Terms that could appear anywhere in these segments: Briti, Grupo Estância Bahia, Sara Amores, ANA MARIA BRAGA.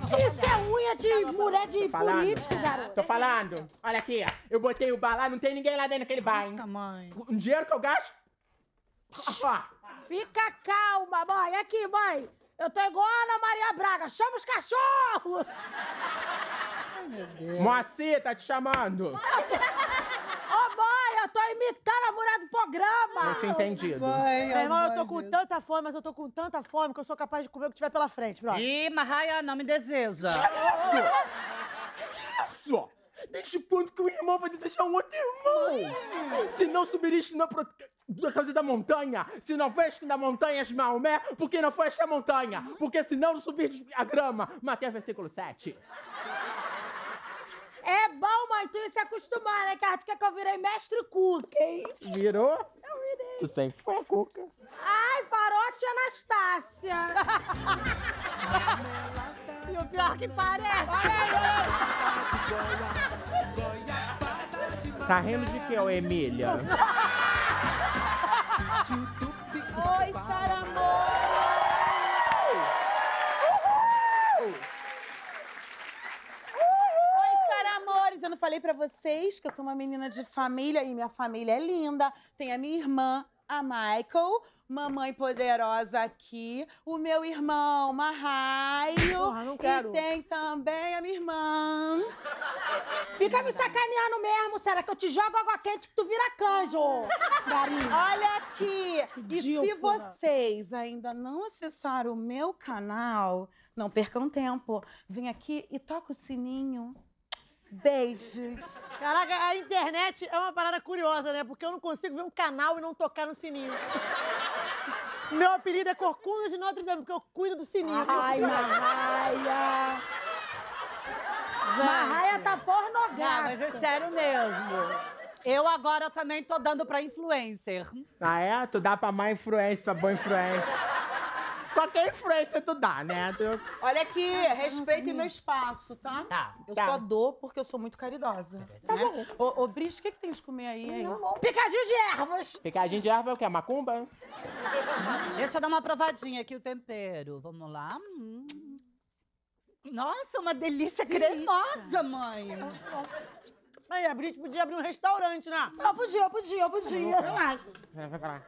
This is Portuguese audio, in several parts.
Isso é unha de mulher de político, garoto. Tô falando. Olha aqui, ó. Eu botei o bar lá, não tem ninguém lá dentro daquele bar, hein? Nossa, mãe. O dinheiro que eu gasto... Fica calma, mãe. Aqui, mãe. Eu tô igual a Ana Maria Braga. Chama os cachorros! Ai, meu Deus. Moacir, tá te chamando. Eu tô imitando a mulher do programa! Não tinha entendido. Meu irmão, eu tô com tanta fome, mas eu tô com tanta fome que eu sou capaz de comer o que tiver pela frente, brother. Ih, Marraia, não me deseja. Só, desde quando que o irmão vai desejar um outro irmão? Se não subiriste na causa da montanha, se não veste na montanha de Maomé, porque não foi esta montanha? Porque se não subirdes a grama. Mateus, versículo 7. É bom, mãe, tu ia se acostumar, né, Carlos? Tu quer que eu virei mestre Cuca, hein? Virou? Eu virei. Tu sempre foi a Cuca. Ai, Farote Anastácia. E o pior que parece. Tá rindo de quê, ô Emília? Oi, Saramor! Eu não falei pra vocês que eu sou uma menina de família e minha família é linda. Tem a minha irmã, a Michael, mamãe poderosa aqui, o meu irmão, Marraio. Porra, não quero. E tem também a minha irmã. Fica me sacaneando mesmo, será que eu te jogo água quente que tu vira canjo? Olha aqui, ridícula. E se vocês ainda não acessaram o meu canal, não percam tempo, vem aqui e toca o sininho. Beijos. Caraca, a internet é uma parada curiosa, né? Porque eu não consigo ver um canal e não tocar no sininho. Meu apelido é Corcunda de Notre Dame, porque eu cuido do sininho. Ai, Marraia. Marraia tá pornográfica. Não, mas é sério mesmo. Eu agora também tô dando pra influencer. Ah, é? Tu dá pra má influência, pra boa influência. Qualquer influência tu dá, né? Olha aqui, respeitem meu espaço, tá? Tá. Eu só dou porque eu sou muito caridosa. Tá bom. Ô, Bris, o que tem de comer aí? Picadinho de ervas. Picadinho de erva é o quê? Macumba? Deixa eu dar uma provadinha aqui, o tempero. Vamos lá. Nossa, uma delícia cremosa, mãe. Aí, a Bris podia abrir um restaurante, né? Eu podia, eu podia. Vai pra lá.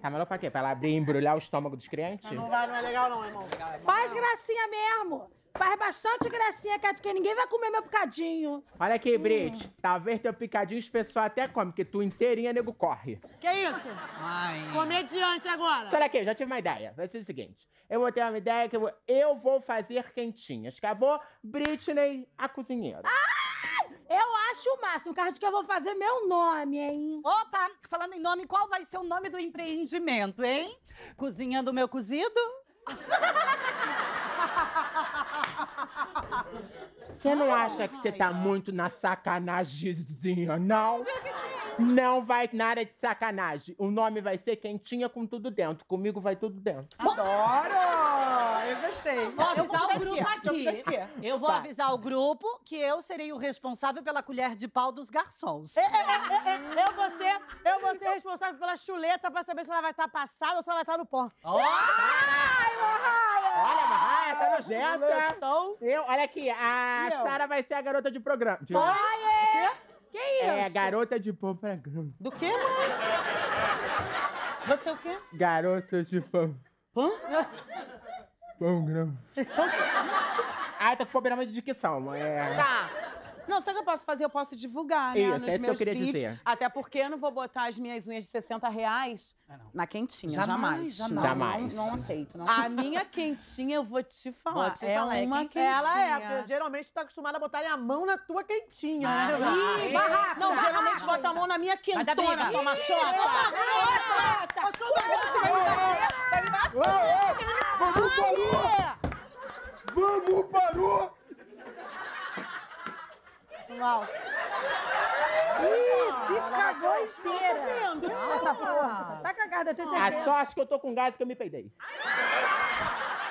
Tá melhor pra quê? Pra ela abrir e embrulhar o estômago dos clientes? Não é legal não, irmão. Faz gracinha mesmo. Faz bastante gracinha, que ninguém vai comer meu picadinho. Olha aqui, Briti. Talvez teu picadinho os pessoal até come, porque tu inteirinha, nego, corre. Que isso? Ai. Comediante agora. Olha aqui, já tive uma ideia. Vai ser o seguinte. Eu vou ter uma ideia que eu vou fazer quentinhas. Acabou Britney, a cozinheira. Eu acho o máximo, Carlos, que eu vou fazer meu nome, hein? Opa, falando em nome, qual vai ser o nome do empreendimento, hein? Cozinhando o meu cozido? Você não acha que você tá muito na sacanagemzinha, não? Não vai nada de sacanagem. O nome vai ser Quentinha com tudo dentro. Comigo vai tudo dentro. Adoro! Eu gostei. Vou avisar o grupo aqui. Eu vou avisar o grupo que eu serei o responsável pela colher de pau dos garçons. Eu vou ser responsável pela chuleta pra saber se ela vai estar passada ou se ela vai estar no pó. Olha, Marraia, tá nojenta. Olha aqui, a Sara vai ser a garota de programa. Que isso? É, garota de programa. Do quê, mãe? Você o quê? Garota de pão. Pão? Pão grama. Ah, tá com problema de dicção, mãe. Tá. Não, sabe o que eu posso fazer? Eu posso divulgar, né? Isso, é isso que eu queria dizer. Até porque eu não vou botar as minhas unhas de R$60 na quentinha. Jamais. Não aceito. A minha quentinha, eu vou te falar. É uma quentinha. Ela é, porque geralmente tu tá acostumada a botar a mão na tua quentinha, né? Não, geralmente bota a mão na minha quentona, sua machota. Vamos, parou! Mal. Ih, se cagou inteira. Essa porra. Tá cagada, eu tenho certeza. A sorte que eu tô com gás que eu me peidei.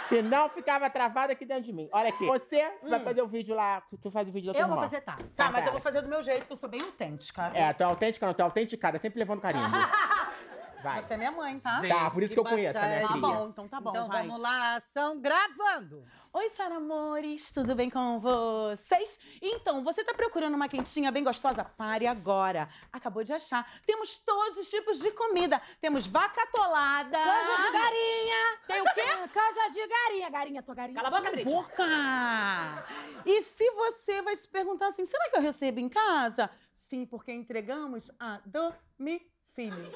Senão ficava travada aqui dentro de mim. Olha aqui. Você vai fazer o vídeo lá, tu faz o vídeo da tua irmã. Eu vou fazer, tá. Tá, mas eu vou fazer do meu jeito, que eu sou bem autêntica. É, tu é autêntica, não, tu é autenticada, sempre levando carinho. vai. Você é minha mãe, tá? Gente, tá, por isso que eu conheço, né? Tá bom, então tá bom, então vai. Vamos lá, ação gravando. Oi, Sara Amores, tudo bem com vocês? Então, você tá procurando uma quentinha bem gostosa? Pare agora. Acabou de achar. Temos todos os tipos de comida. Temos vaca atolada. Canja de garinha. Tem o quê? Canja de garinha. Garinha, tô garinha. Cala a boca, Briti. E se você vai se perguntar assim, será que eu recebo em casa? Sim, porque entregamos a domicílio.